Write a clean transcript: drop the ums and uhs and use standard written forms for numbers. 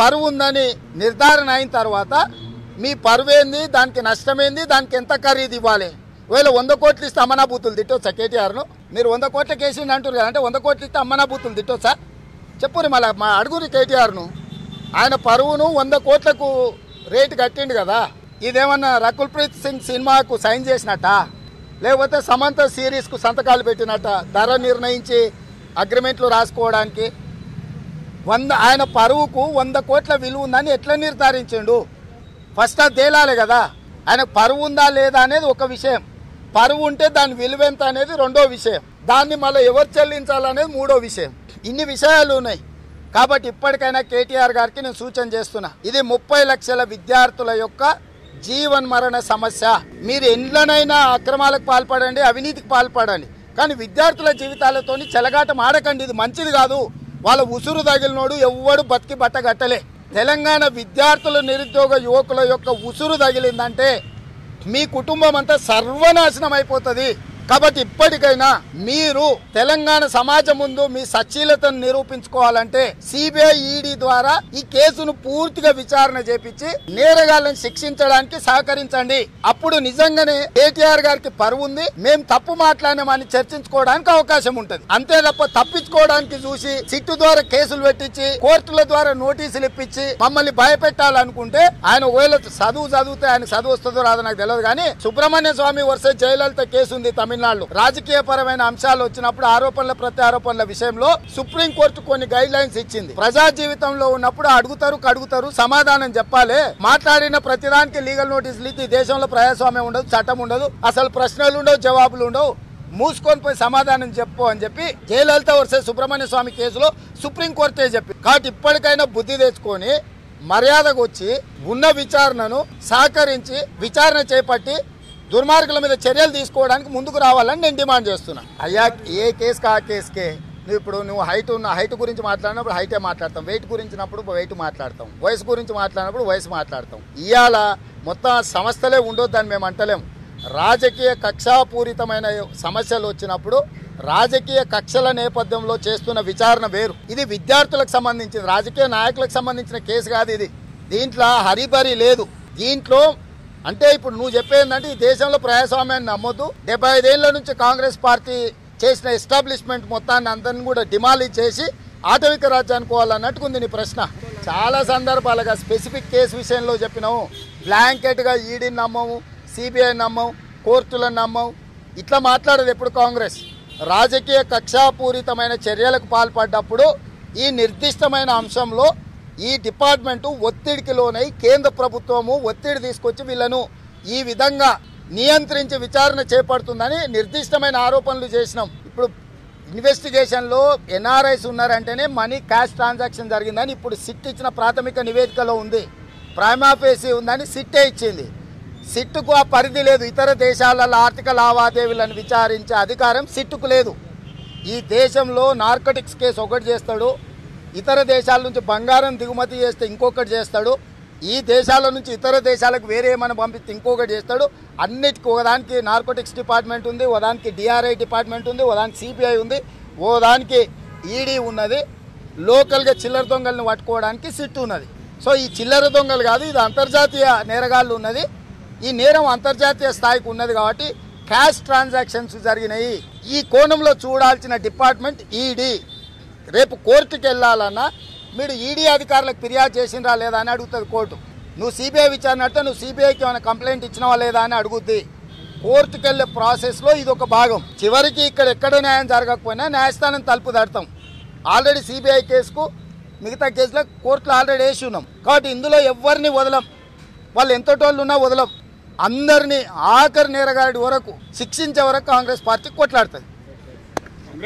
పరువు ఉందని నిర్ధారణ అయిన తర్వాత మీ పరువేంది దానికి నష్టమేంది దానికి ఎంత ఖరీదు ఇవ్వాలి ఒకవేళ 100 కోట్లు ఇస్తే అమ్మనా బూతులు తిట్టొచ్చా కేటీఆర్ను మీరు 100 కోట్ల కేసింది అంటున్నారు అంటే 100 కోట్లు ఇస్తే అమ్మనా బూతులు తిట్టొచ్చా చెప్పురి మళ్ళీ మా అడుగురి కేటీఆర్ను ఆయన పరువును 100 కోట్లకు రేటు కట్టిండు కదా ఇదేమన్నా రకుల్ ప్రీత్ సింగ్ సినిమాకు సైన్ చేసినట్టా లేకపోతే సమంత సిరీస్కు సంతకాలు పెట్టినట్టా ధర నిర్ణయించి అగ్రిమెంట్లు రాసుకోవడానికి ఆయన పరువుకు 100 కోట్ల విలువ ఉందని ఎట్లా నిర్ధారించిండు ఫస్ట్ అది తేలాలి కదా ఆయన పరువు ఉందా లేదా అనేది ఒక విషయం పరువు ఉంటే దాని విలువ ఎంత అనేది రెండో విషయం దాన్ని మళ్ళీ ఎవరు చెల్లించాలనేది మూడో విషయం ఇన్ని విషయాలు ఉన్నాయి కాబట్టి ఇప్పటికైనా కేటీఆర్ గారికి నేను సూచన చేస్తున్నా ఇది 30 లక్షల విద్యార్థుల యొక్క జీవన మరణ సమస్య మీరు ఎన్నైనా అక్రమాలకు పాల్పడండి అవినీతికి పాల్పడండి కానీ విద్యార్థుల జీవితాలతోని చెలగాటం ఆడకండి ఇది మంచిది కాదు వాళ్ళ ఉసురు తగిలినోడు ఎవ్వడు బతికి బట్టగట్టలే తెలంగాణ విద్యార్థుల నిరుద్యోగ యువకుల యొక్క ఉసురు తగిలిందంటే మీ కుటుంబం అంతా సర్వనాశనం అయిపోతుంది కాబట్టి ఇప్పటికైనా మీరు తెలంగాణ సమాజం ముందు మీ సచ్చీలతను నిరూపించుకోవాలంటే సిబిఐ ఈడీ ద్వారా ఈ కేసును పూర్తిగా విచారణ చేపించి నేరగాళ్లను శిక్షించడానికి సహకరించండి అప్పుడు నిజంగానే కేటీఆర్ గారికి పరువు ఉంది మేము తప్పు మాట్లాడమని చర్చించుకోవడానికి అవకాశం ఉంటుంది అంతే తప్ప తప్పించుకోవడానికి చూసి సిట్టు ద్వారా కేసులు పెట్టించి కోర్టుల ద్వారా నోటీసులు ఇప్పించి మమ్మల్ని భయపెట్టాలనుకుంటే ఆయన ఒకవేళ చదువు చదివితే ఆయన చదువు వస్తుందో రాదో నాకు తెలియదు కానీ సుబ్రహ్మణ్య స్వామి వర్సెస్ జయలలిత కేసు ఉంది రాజకీయపరమైన అంశాలు వచ్చినప్పుడు ఆరోపణల ప్రత్యారోపణల విషయంలో సుప్రీం కోర్టు కొన్ని గైడ్ లైన్స్ ఇచ్చింది ప్రజా జీవితంలో ఉన్నప్పుడు అడుగుతారు సమాధానం చెప్పాలి మాట్లాడిన ప్రతిదానికి లీగల్ నోటీసులు ఇచ్చి దేశంలో ప్రజాస్వామ్యం ఉండదు చట్టం ఉండదు అసలు ప్రశ్నలు ఉండవు జవాబులు ఉండవు మూసుకొని పోయి సమాధానం చెప్పు అని చెప్పి జయలలిత వర్సెస్ సుబ్రహ్మణ్య స్వామి కేసులో సుప్రీం కోర్టే చెప్పి కాబట్టి ఇప్పటికైనా బుద్ధి తెచ్చుకొని మర్యాదకు వచ్చి ఉన్న విచారణను సహకరించి విచారణ చేపట్టి दुर्मार्गल मीद चर्यलु तीसुकोवडानिकि मुंदुकु रावालनि नेनु डिमांड चेस्तुन्ना अय्या ए केस का केस के नुव्वु हईट गुरिंचि माट्लाडिनप्पुडु हईटे माट्लाडतां वेट गुरिंचिनप्पुडु वेट माट्लाडतां वयसु गुरिंचि माट्लाडिनप्पुडु वयसु माट्लाडतां इयाल मोत्तं समस्यले उंडोद्दनि मेमु अंटलेम राजकीय कक्षापूरितमैन समस्यलु वच्चिनप्पुडु రాజకీయ కక్షల నేపథ్యంలో చేస్తున్న విచారణ వేరు ఇది విద్యార్థులకు సంబంధించి రాజకీయ నాయకులకు సంబంధించిన కేసు కాదు ఇది దీంట్లో హరిబరి లేదు దీంట్లో అంటే ఇప్పుడు నువ్వు చెప్పేందంటే ఈ దేశంలో ప్రజాస్వామ్యాన్ని నమ్మొద్దు 75 ఏళ్ల నుంచి కాంగ్రెస్ పార్టీ చేసిన ఎస్టాబ్లిష్మెంట్ మొత్తాన్ని అందరిని కూడా డిమాలిష్ చేసి ఆటవిక రాజ్యానికి పోవాలన్నట్టుకుంది నీ ప్రశ్న చాలా సందర్భాలుగా స్పెసిఫిక్ కేసు విషయంలో చెప్పినాము బ్లాంకెట్గా ఈడీని నమ్మము సిబిఐ నమ్మము కోర్టులను నమ్మము ఇట్లా మాట్లాడదు ఎప్పుడు కాంగ్రెస్ రాజకీయ కక్షాపూరితమైన చర్యలకు పాల్పడ్డప్పుడు ఈ నిర్దిష్టమైన అంశంలో ఈ డిపార్ట్మెంటు ఒత్తిడికి లోనై కేంద్ర ప్రభుత్వము ఒత్తిడి తీసుకొచ్చి వీళ్ళను ఈ విధంగా నియంత్రించి విచారణ చేపడుతుందని నిర్దిష్టమైన ఆరోపణలు చేసినాం ఇప్పుడు ఇన్వెస్టిగేషన్లో ఎన్ఆర్ఐస్ ఉన్నారంటేనే మనీ క్యాష్ ట్రాన్సాక్షన్ జరిగిందని ఇప్పుడు సిట్ ఇచ్చిన ప్రాథమిక నివేదికలో ఉంది ప్రైమా ఫేసి ఉందని సిట్టే ఇచ్చింది సిట్టుకు ఆ పరిధి లేదు ఇతర దేశాలలో ఆర్థిక లావాదేవీలను విచారించే అధికారం సిట్టుకు లేదు ఈ దేశంలో నార్కోటిక్స్ కేసు ఒకటి చేస్తాడు ఇతర దేశాల నుంచి బంగారం దిగుమతి చేస్తే ఇంకొకటి చేస్తాడు ఈ దేశాల నుంచి ఇతర దేశాలకు వేరే ఏమైనా పంపిస్తే ఇంకొకటి చేస్తాడు అన్నిటికీ ఒకదానికి నార్కోటిక్స్ డిపార్ట్మెంట్ ఉంది ఒకదానికి డిఆర్ఐ డిపార్ట్మెంట్ ఉంది ఒకదానికి సిబిఐ ఉంది ఒకదానికి ఈడీ ఉన్నది లోకల్గా చిల్లర దొంగలను పట్టుకోవడానికి సిట్ ఉన్నది సో ఈ చిల్లర దొంగలు కాదు ఇది అంతర్జాతీయ నేరగాళ్ళు ఉన్నది ఈ నేరం అంతర్జాతీయ స్థాయికి ఉన్నది కాబట్టి క్యాష్ ట్రాన్సాక్షన్స్ జరిగినాయి ఈ కోణంలో చూడాల్సిన డిపార్ట్మెంట్ ఈడీ రేపు కోర్టుకి వెళ్ళాలన్నా మీరు ఈడీ అధికారులకు ఫిర్యాదు చేసినరా లేదా అని అడుగుతుంది కోర్టు నువ్వు సిబిఐ విచారణ అంటే నువ్వు సిబిఐకి ఏమైనా కంప్లైంట్ ఇచ్చినావా లేదా అని అడుగుద్ది కోర్టుకు వెళ్ళే ప్రాసెస్లో ఇది ఒక భాగం చివరికి ఇక్కడ ఎక్కడ న్యాయం జరగకపోయినా న్యాయస్థానం తలుపు తడతాం ఆల్రెడీ సిబిఐ కేసుకు మిగతా కేసులకు కోర్టులో ఆల్రెడీ వేసి ఉన్నాం కాబట్టి ఇందులో ఎవరిని వదలం వాళ్ళు ఎంతటోళ్ళు ఉన్నా వదలం అందరినీ ఆఖరి నేరగాడి వరకు శిక్షించే వరకు కాంగ్రెస్ పార్టీ కొట్లాడుతుంది